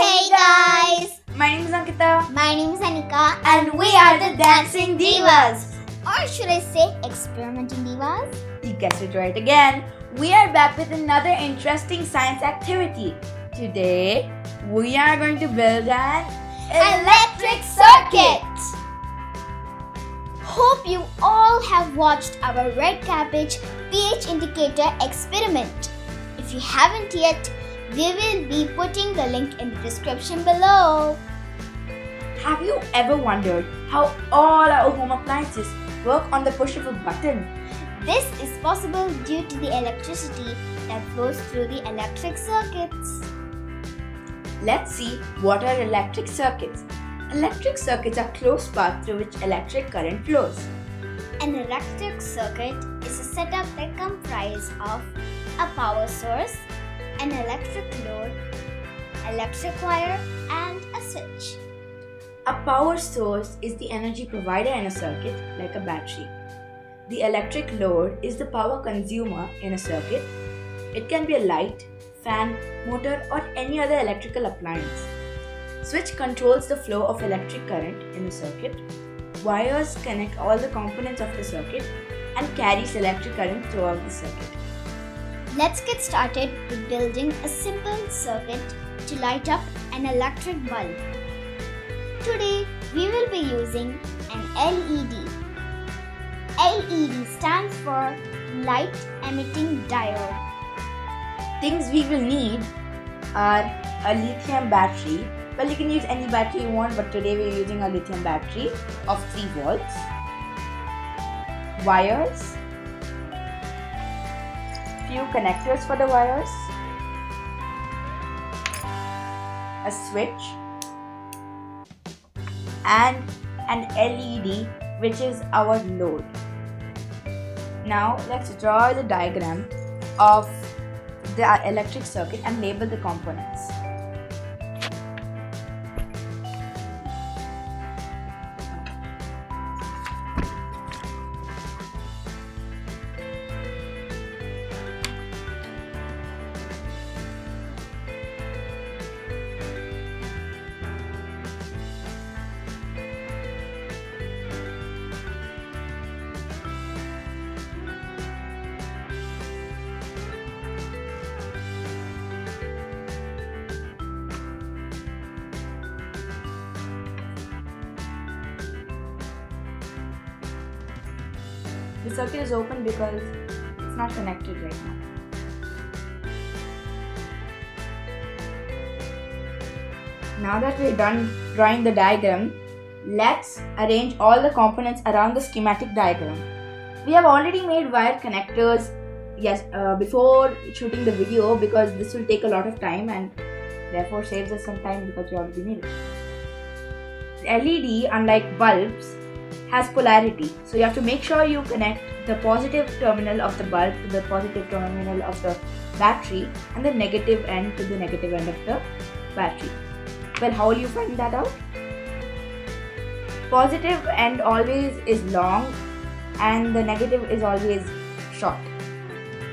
Hey guys! My name is Ankita. My name is Anika. And we are the Dancing Divas. Or should I say Experimenting Divas? You guessed it right again. We are back with another interesting science activity. Today, we are going to build an electric circuit. Hope you all have watched our Red Cabbage pH Indicator Experiment. If you haven't yet, we will be putting the link in the description below. Have you ever wondered how all our home appliances work on the push of a button? This is possible due to the electricity that flows through the electric circuits. Let's see what are electric circuits. Electric circuits are closed paths through which electric current flows. An electric circuit is a setup that comprises of a power source, an electric load, electric wire, and a switch. A power source is the energy provider in a circuit, like a battery. The electric load is the power consumer in a circuit. It can be a light, fan, motor, or any other electrical appliance. Switch controls the flow of electric current in the circuit. Wires connect all the components of the circuit and carries electric current throughout the circuit. Let's get started with building a simple circuit to light up an electric bulb. Today, we will be using an LED. LED stands for Light Emitting Diode. Things we will need are a lithium battery. Well, you can use any battery you want, but today we are using a lithium battery of 3 volts. Wires. Few connectors for the wires, a switch, and an LED, which is our load. Now let's draw the diagram of the electric circuit and label the components. The circuit is open because it's not connected right now. Now that we're done drawing the diagram, let's arrange all the components around the schematic diagram. We have already made wire connectors before shooting the video, because this will take a lot of time and therefore saves us some time because we already made it. The LED, unlike bulbs, has polarity, so you have to make sure you connect the positive terminal of the bulb to the positive terminal of the battery and the negative end to the negative end of the battery. Well, how will you find that out? Positive end always is long and the negative is always short.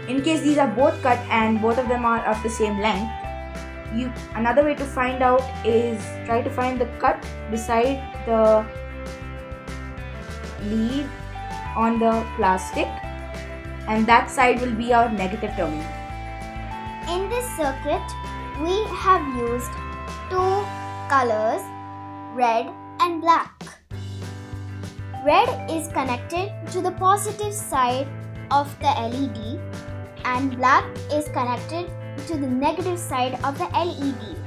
In case these are both cut and both of them are of the same length, another way to find out is try to find the cut beside the lead on the plastic, and that side will be our negative terminal. In this circuit, we have used two colors, red and black. Red is connected to the positive side of the LED and black is connected to the negative side of the LED.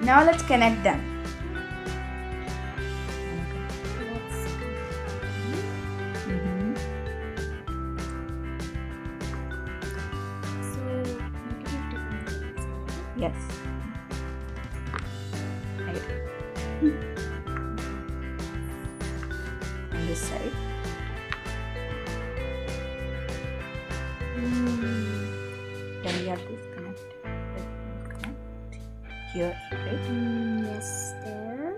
Now let's connect them. Yes. Right. On this side. here, right? Yes, there.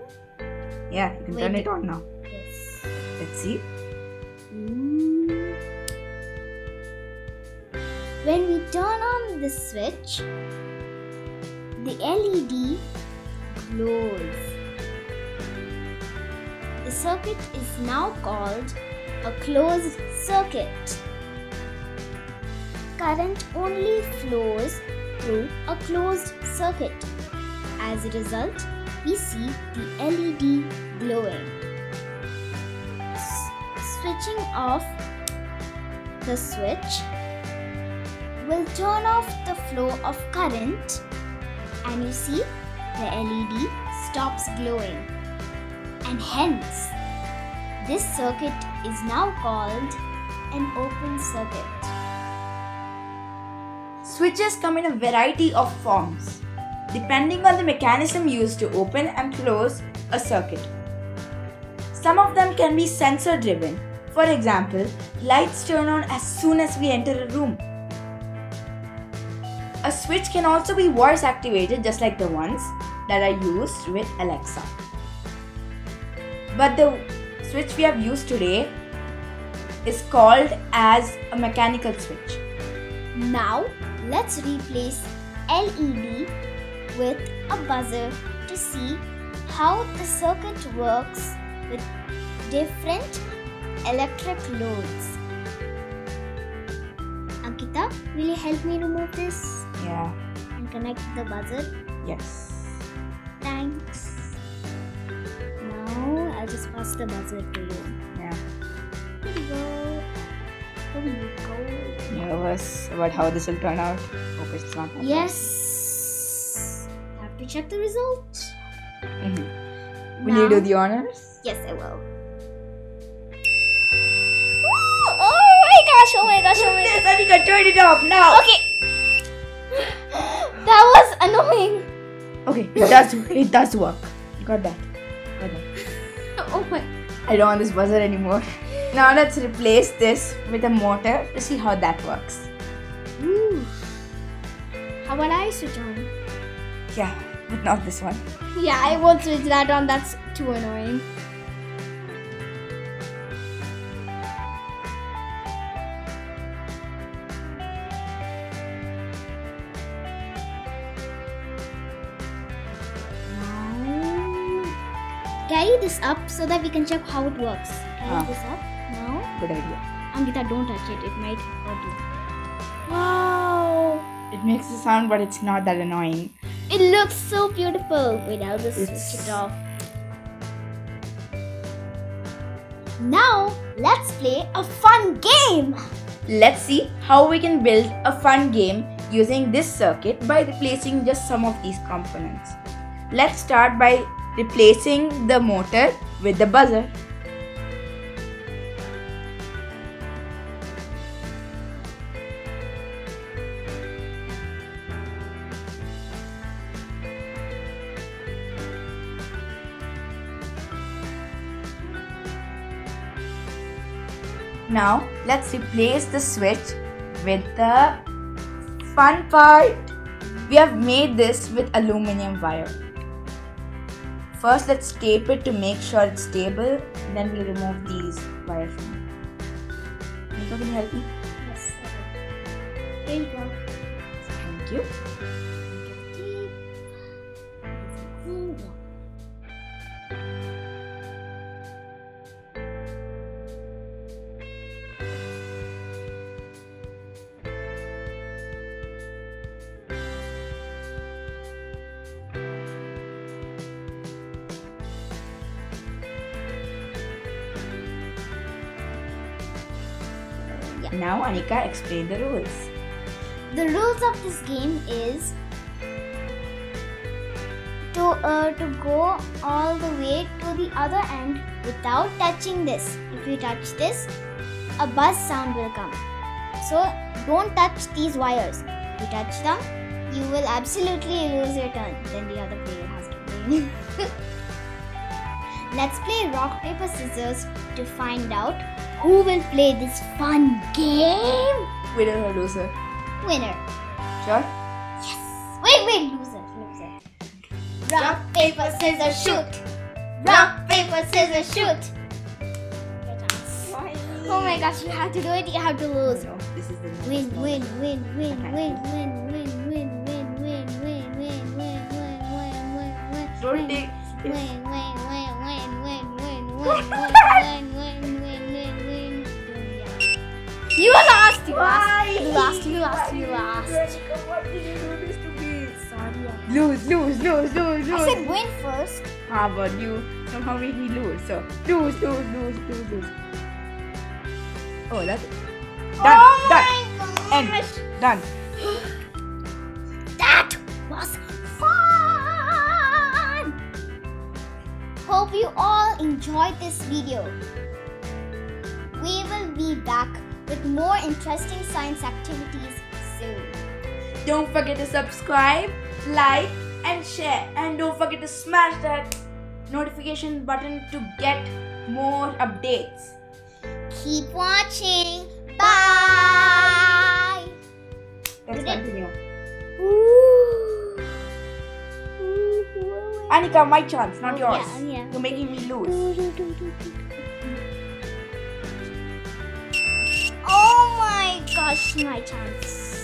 Yeah, you can turn it on now. Yes. Let's see. When we turn on the switch, the LED glows. The circuit is now called a closed circuit. Current only flows through a closed circuit. As a result, we see the LED glowing. Switching off the switch will turn off the flow of current, and you see the LED stops glowing, and hence this circuit is now called an open circuit. Switches come in a variety of forms depending on the mechanism used to open and close a circuit. Some of them can be sensor driven. For example, lights turn on as soon as we enter a room. A switch can also be voice activated, just like the ones that are used with Alexa. But the switch we have used today is called as a mechanical switch. Now let's replace LED with a buzzer to see how the circuit works with different electric loads. Ankita, will you help me remove this? Yeah. And connect the buzzer? Yes. Thanks. Now I'll just pass the buzzer to you. Yeah. Here we go. Here we go. Nervous about how this will turn out? Hope it's not happening. Yes. I have to check the result. Mm-hmm. Will you do the honors? Yes, I will. Oh my gosh, oh my gosh. Anika, turn it off now. Okay. That was annoying. Okay, it does work. Got that. Oh my. I don't want this buzzer anymore. Now let's replace this with a motor to see how that works. Ooh. How about I switch on? Yeah, but not this one. Yeah, I won't switch that on. That's too annoying. Carry this up so that we can check how it works. Carry this up now. Good idea. Ankita, don't touch it. It might hurt you. Wow! It makes a sound, but it's not that annoying. It looks so beautiful. Wait, I'll just switch it off. Now, let's play a fun game. Let's see how we can build a fun game using this circuit by replacing just some of these components. Let's start by replacing the motor with the buzzer. Now let's replace the switch with the fun part. We have made this with aluminum wire. First, let's tape it to make sure it's stable. Then we'll remove these wire from it. Anika, can you help me? Yes. Here you go. Thank you. Now Anika, explain the rules. The rules of this game is to go all the way to the other end without touching this. If you touch this, a buzz sound will come. So don't touch these wires. If you touch them, you will absolutely lose your turn. Then the other player has to play. Let's play rock, paper, scissors to find out who will play this fun game? Winner or loser? Winner. Sure? Yes. Wait, loser. Rock, paper, scissors, shoot. Rock, paper, scissors, shoot. Oh my gosh, you have to do it, you have to lose. No, this is the win. Don't take it. Win. You lost, you lost. You lost. What did you do this to me? Sorry. Lose. I said win first. Ah, but you somehow made me lose. So lose. Oh, that's it. Done. Oh done. And done. That was fun. Hope you all enjoyed this video. We will be back with more interesting science activities soon. Don't forget to subscribe, like, and share. And don't forget to smash that notification button to get more updates. Keep watching. Bye. Let's continue. Anika, my chance, not yours. Yeah. You're making me lose. Oh my gosh, my chance.